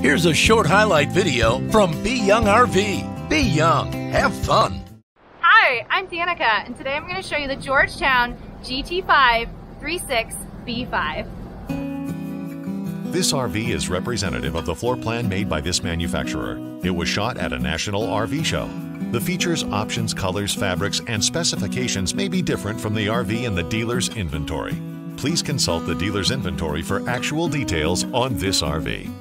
Here's a short highlight video from B Young RV. Be young, have fun. Hi, I'm Danica, and today I'm going to show you the Georgetown GT536B5. This RV is representative of the floor plan made by this manufacturer. It was shot at a national RV show. The features, options, colors, fabrics, and specifications may be different from the RV in the dealer's inventory. Please consult the dealer's inventory for actual details on this RV.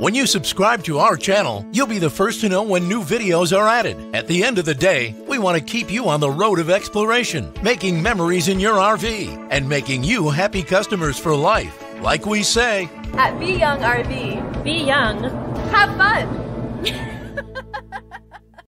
When you subscribe to our channel, you'll be the first to know when new videos are added. At the end of the day, we want to keep you on the road of exploration, making memories in your RV, and making you happy customers for life. Like we say, at B Young RV, be young, have fun.